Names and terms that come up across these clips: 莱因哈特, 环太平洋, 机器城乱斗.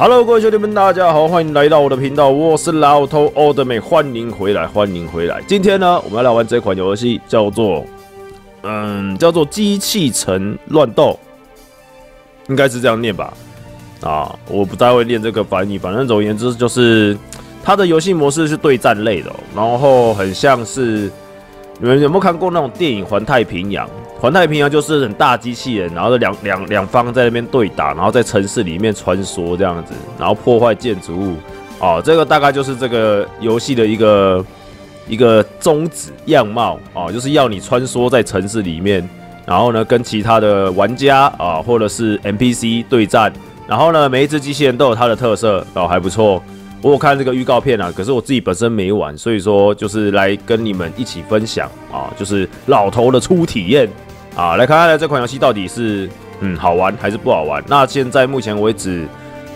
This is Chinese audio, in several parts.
Hello， 各位兄弟们，大家好，欢迎来到我的频道，我是老头奥德美，欢迎回来，欢迎回来。今天呢，我们要来玩这款游戏，叫做机器城乱斗，应该是这样念吧？啊，我不太会念这个翻译，反正总而言之就是它的游戏模式是对战类的，然后很像是你们有没有看过那种电影《环太平洋》？环太平洋就是很大机器人，然后两方在那边对打，然后在城市里面穿梭这样子，然后破坏建筑物。哦，这个大概就是这个游戏的一个宗旨样貌哦，就是要你穿梭在城市里面，然后呢跟其他的玩家啊、或者是 NPC 对战，然后呢每一只机器人都有它的特色哦，还不错。我有看这个预告片啊，可是我自己本身没玩，所以说就是来跟你们一起分享啊，就是老头的初体验。 啊，来看看这款游戏到底是好玩还是不好玩？那现在目前为止，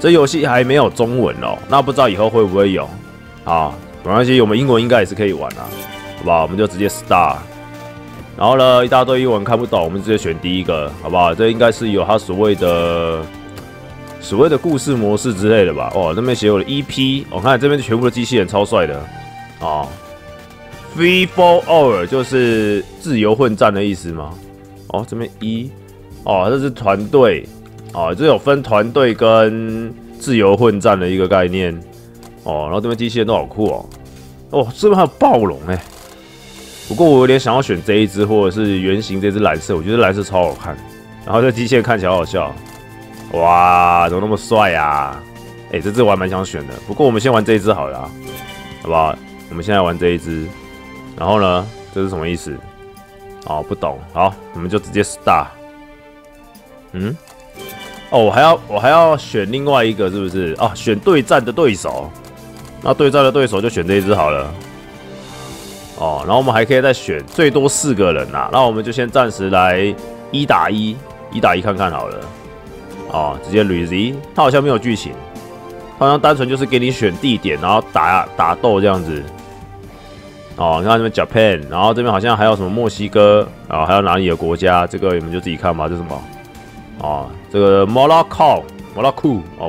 这游戏还没有中文哦，那不知道以后会不会有啊？没关系，我们英文应该也是可以玩啊，好不好？我们就直接 start。然后呢，一大堆英文看不懂，我们直接选第一个，好不好？这应该是有它所谓的故事模式之类的吧？哦，那边写我的 EP， 我、哦、看这边全部的机器人超帅的啊 ，Free for all 就是自由混战的意思吗？ 哦，这边一，哦，这是团队，哦，这有分团队跟自由混战的一个概念，哦，然后这边机器人都好酷哦，哦，这边还有暴龙哎、欸，不过我有点想要选这一只或者是原型这只蓝色，我觉得蓝色超好看，然后这机器人看起来好好笑，哇，怎么那么帅啊？哎、欸，这只我还蛮想选的，不过我们先玩这一只好了、啊，好不好？我们现在玩这一只，然后呢，这是什么意思？ 哦，不懂，好，我们就直接 start。嗯，哦，我还要选另外一个，是不是？啊，选对战的对手，那对战的对手就选这一只好了。哦，然后我们还可以再选最多4个人啊，那我们就先暂时来1打1看看好了。哦，直接 reset， 它好像没有剧情，它好像单纯就是给你选地点，然后打斗这样子。 哦，你看这边 Japan， 然后这边好像还有什么墨西哥，然后还有哪里的国家，这个你们就自己看吧。这是什么？哦，这个摩洛哥，哦，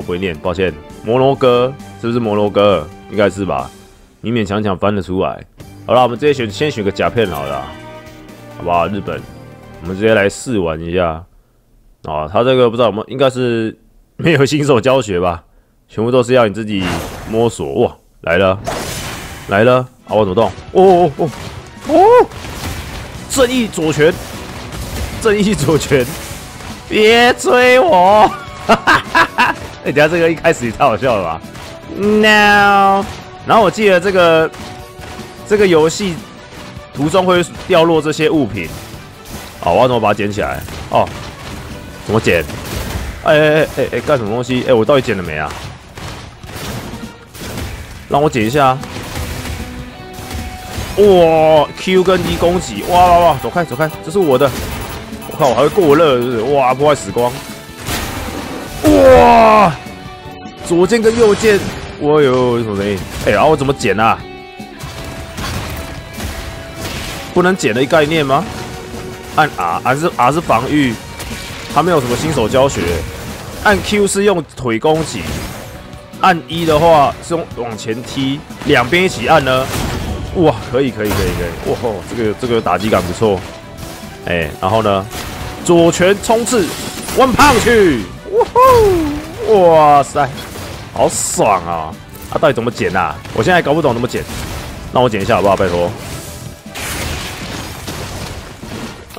不会念，抱歉。摩洛哥是不是摩洛哥？应该是吧，勉勉强强翻得出来。好了，我们直接先选个 Japan 好了，好不好？日本，我们直接来试玩一下。哦，他这个不知道有没有，应该是没有新手教学吧，全部都是要你自己摸索。哇，来了，来了。 好，我怎么动？哦哦哦哦！正义左拳，正义左拳，别追我！哈哈哈哈！哎，等下这个一开始也太好笑了吧 ？No。然后我记得这个游戏途中会掉落这些物品。哦，我要怎么把它捡起来？哦，怎么捡？哎，干什么东西？哎、欸，我到底捡了没啊？让我捡一下。 哇 ，Q 跟 E 攻击，哇哇哇，走开走开，这是我的，我靠，我还会过热是不是？哇，破坏死光，哇，左键跟右键，哇哟，什么声音？哎、欸，然后我怎么捡啊？不能捡的概念吗？按 R 是防御，它没有什么新手教学。按 Q 是用腿攻击，按 E 的话是用往前踢，两边一起按呢。 哇，可以，哇吼，这个打击感不错，哎，然后呢，左拳冲刺 ，one punch， 哇吼，哇塞，好爽啊！啊，到底怎么剪啊？我现在还搞不懂怎么剪，让我剪一下好不好？拜托。啊，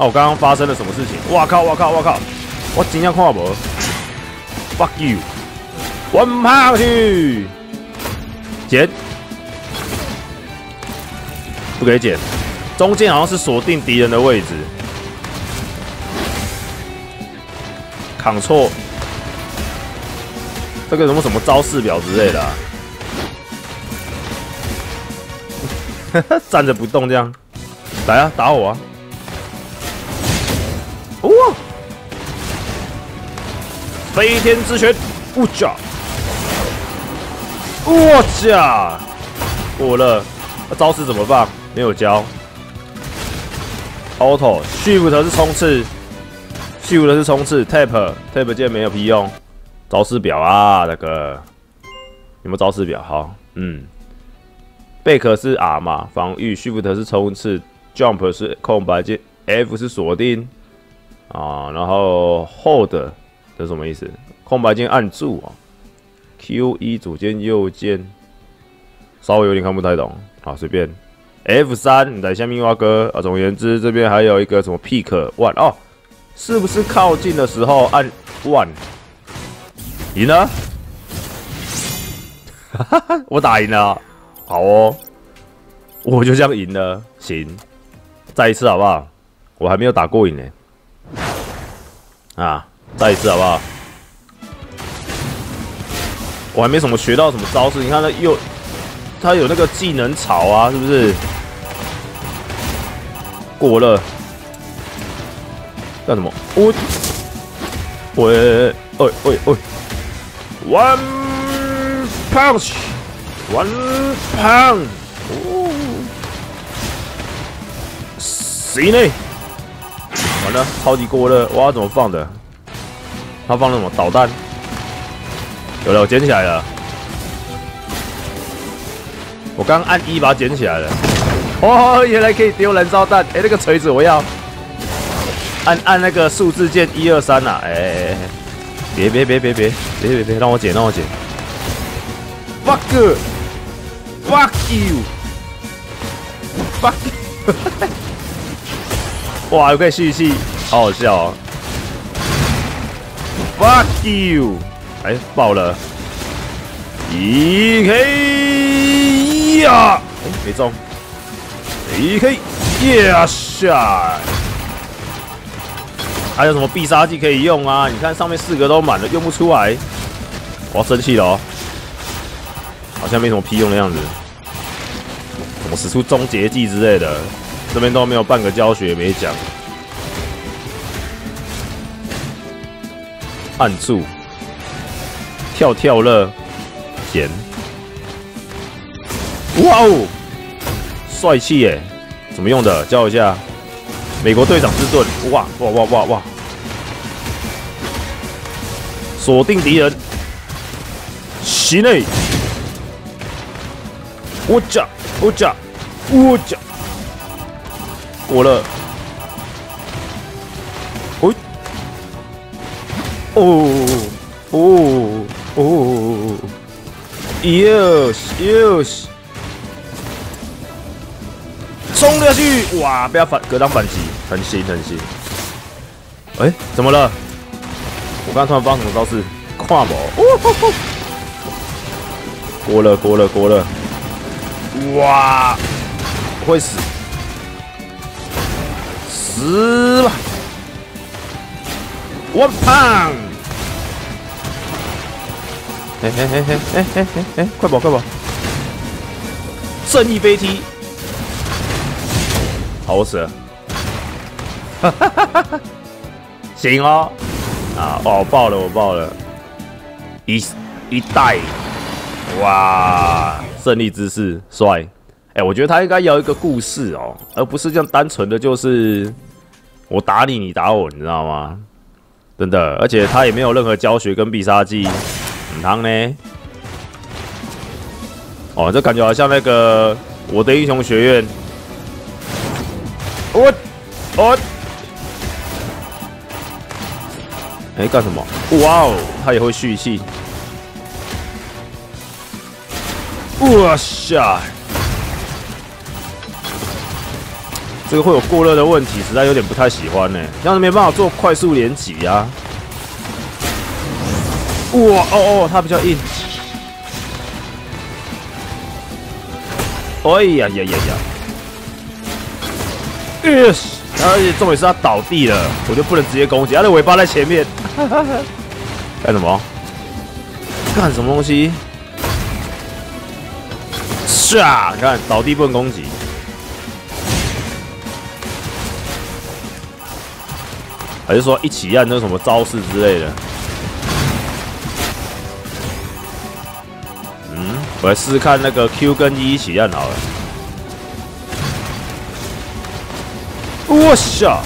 我刚刚发生了什么事情？哇靠！我真的看无 ，fuck you，one punch， 剪。 不给捡，中间好像是锁定敌人的位置。扛错，这个什么招式表之类的、啊，站着不动这样，来啊，打我啊！哇、哦，飞天之拳，我架，我架，过了，招式怎么放？ 没有教 ，Auto Shift 是冲刺 ，Shift 是冲刺 ，Tap 键没有屁用招式表啊，那个有没有招式表？好，贝壳是 R 嘛，防御 Shift 是冲刺 ，Jump 是空白键 ，F 是锁定啊，然后 Hold 这是什么意思？空白键按住啊 ，Q1 左键右键，稍微有点看不太懂，好随便。 F3， 你在下面挖哥啊。总而言之，这边还有一个什么 Pick One 哦，是不是靠近的时候按 One 赢了？哈哈，我打赢了，好哦，我就这样赢了，行，再一次好不好？我还没有打过瘾呢，啊，再一次好不好？我还没什么学到什么招式，你看那右。 他有那个技能草啊，是不是？过了，干什么？我，喂，喂喂喂 ，One punch，One punch， 谁呢？完了，超级过热，哇，怎么放的？他放了什么导弹？有了，我捡起来了。 我刚按一把捡起来了，哦，原来可以丢燃烧弹。哎，那个锤子我要按那个数字键1、2、3啊！哎，别，让我捡，Fuck you，Fuck！ 哇，有个蓄气，好好笑哦。Fuck you！ 哎，爆了 ！EK！ 呀，哎，没中。AK， 呀下。还有什么必杀技可以用啊？你看上面4个都满了，用不出来。我要生气了哦，好像没什么屁用的样子。我使出终结技之类的，这边都没有半个教学没讲。按住，跳乐，捡。 哇哦，帅气耶！怎么用的？教一下。美国队长之盾，哇！锁定敌人，行嘞！我讲，过了。哦 ，yes。 冲下去！哇，不要格挡反击，很新很新。哎、欸，怎么了？我刚突然发什么招式？跨模！过了！哇，会死！死吧 ！One pound！ 哎！快跑！正义飞踢！ 好，我死了！行哦，啊，哦，我爆了！一代，哇，胜利之势，帅！哎、欸，我觉得他应该要一个故事哦，而不是这样单纯的就是我打你，你打我，你知道吗？真的，而且他也没有任何教学跟必杀技，很汤呢。哦，这感觉好像那个我的英雄学院。 我，哎，干什么？哇哦，他也会蓄气。哇塞，这个会有过热的问题，实在有点不太喜欢呢、欸。这样没办法做快速连击啊。哇哦哦，他比较硬。哎呀呀呀呀！ Yes， 而且重点是他倒地了，我就不能直接攻击。他的尾巴在前面，干什么？干什么东西？是啊，你看倒地不能攻击。还是说一起按那什么招式之类的？嗯，我来试试看那个 Q 跟 E 一起按好了。 我下，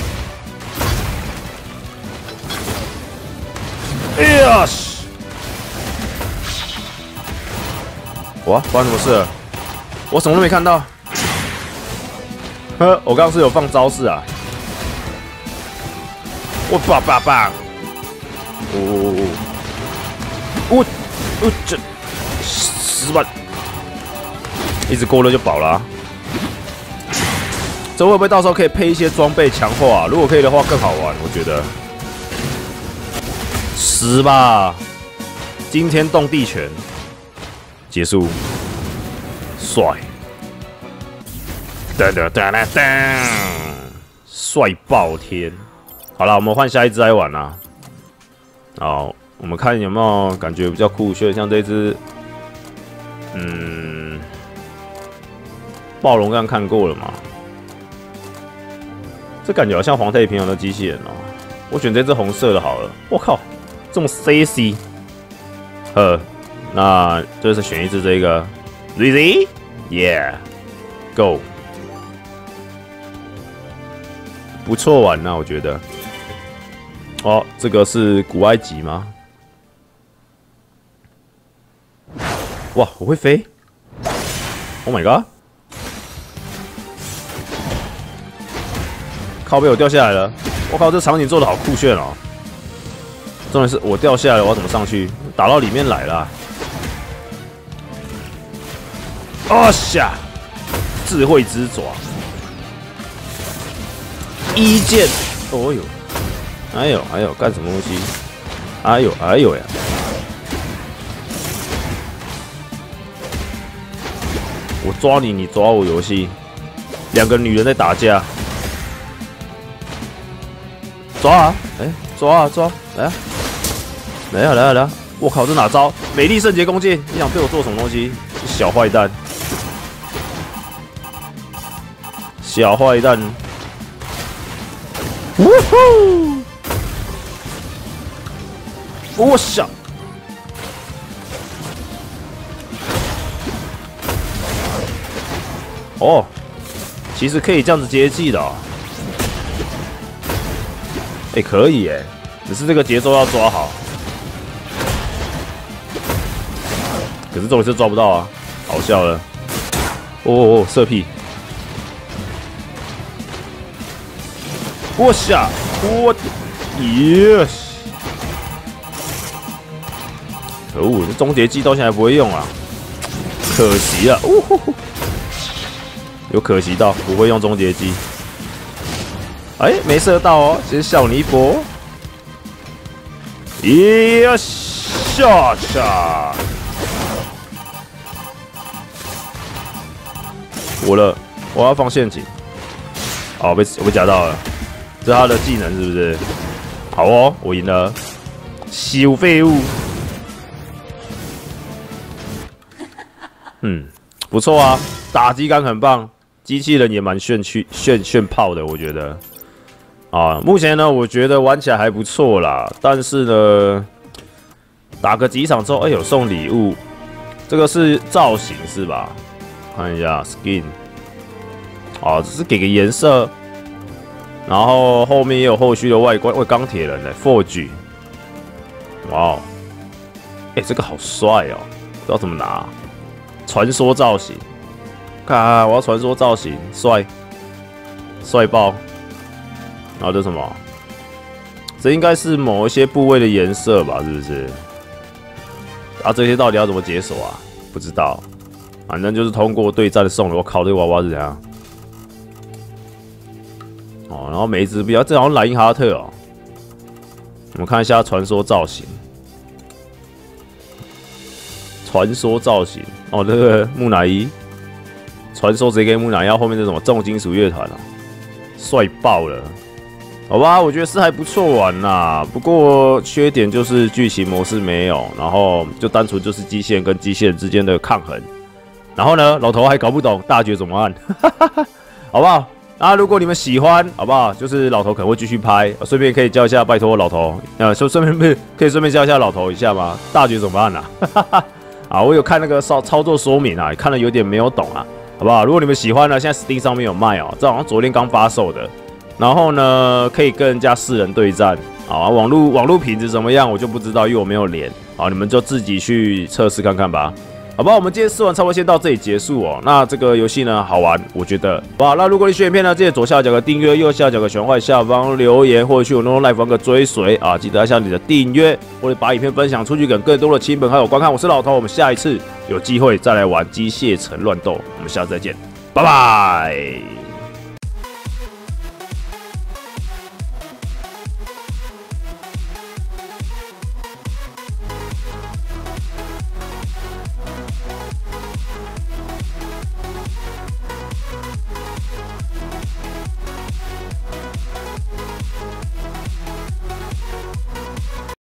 哎呀，哇，发生什么事了？我什么都没看到。呵，我刚刚是有放招式啊！我叭叭叭！我这十万，一直过热就饱了、啊。这会不会到时候可以配一些装备强化、啊？如果可以的话，更好玩，我觉得。十吧，惊天动地拳，结束，帅，哒哒哒哒哒，帅爆天！好了，我们换下一只来玩啦。好，我们看有没有感觉比较酷炫，像这只，暴龙刚看过了嘛？这感觉好像黄太平洋的机器人哦、喔。我选这只红色的好了。我靠！这么 sexy， 那就是选一只这个 ，Ready，Yeah，Go， 不错玩啊，我觉得。哦，这个是古埃及吗？哇，我会飞 ！Oh my god！ 靠背我掉下来了！我靠，这场景做的好酷炫哦！重点是我掉下来了，我要怎么上去？打到里面来了、啊。哦下，智慧之爪，一剑。哦呦，哎呦哎呦，干什么东西？哎呦哎呦呀！我抓你，你抓我，游戏。两个女人在打架。抓啊！哎，抓啊抓！来啊！来啊来啊来啊！我靠，这哪招？美丽圣洁弓箭！你想对我做什么东西？小坏蛋！小坏蛋！呜呼！我想，哦，其实可以这样子接技的、哦。哎，可以哎。只是这个节奏要抓好，可是这种是抓不到啊，好笑了。哦哦哦，射屁！我下，我耶！可恶，这终结技到现在还不会用啊，可惜啊！呜呼呼，有可惜到不会用终结技。哎，没射到哦，先笑你一波。耶下下，我了，我要放陷阱。哦，我被夹到了，这是他的技能是不是？好哦，我赢了，小废物。不错啊，打击感很棒，机器人也蛮炫炮的，我觉得。啊，目前呢，我觉得玩起来还不错啦。但是呢，打个几场之后，哎呦，送礼物，这个是造型是吧？看一下 skin， 啊，只是给个颜色，然后后面也有后续的外观。喂，钢铁人呢 ，Forge， 哇哦，哎，这个好帅哦，不知道怎么拿。传说造型，看，我要传说造型，帅，帅爆！然后这什么？这应该是某一些部位的颜色吧？是不是？啊，这些到底要怎么解锁啊？不知道，反正就是通过对战送的。我靠，这娃娃是怎样？哦，然后每一只比较，这好像莱因哈特哦。我们看一下传说造型。传说造型哦，这个木乃伊，传说直接跟木乃伊后面这什么重金属乐团啊，帅爆了。好吧，我觉得是还不错玩啦，不过缺点就是剧情模式没有，然后就单纯就是机器人跟机器人之间的抗衡。然后呢，老头还搞不懂大绝怎么按，好不好？那如果你们喜欢，好不好？就是老头可能会继续拍，顺便可以教一下，拜托老头，顺便教一下老头一下吗？大绝怎么按啊？啊，我有看那个操作说明啊，看了有点没有懂啊，好不好？如果你们喜欢呢，现在 Steam 上面有卖哦，这好像昨天刚发售的。然后呢，可以跟人家4人对战啊！网络品质怎么样，我就不知道，因为我没有连啊，你们就自己去测试看看吧。好吧，我们今天试玩差不多先到这里结束哦。那这个游戏呢，好玩，我觉得。好，那如果你喜欢影片呢，记得左下角的订阅，右下角的喜欢下方留言，或者去我那 live 玩个追随啊，记得按下你的订阅，或者把影片分享出去，给更多的亲朋好友观看。我是老头，我们下一次有机会再来玩机械城乱斗，我们下次再见，拜拜。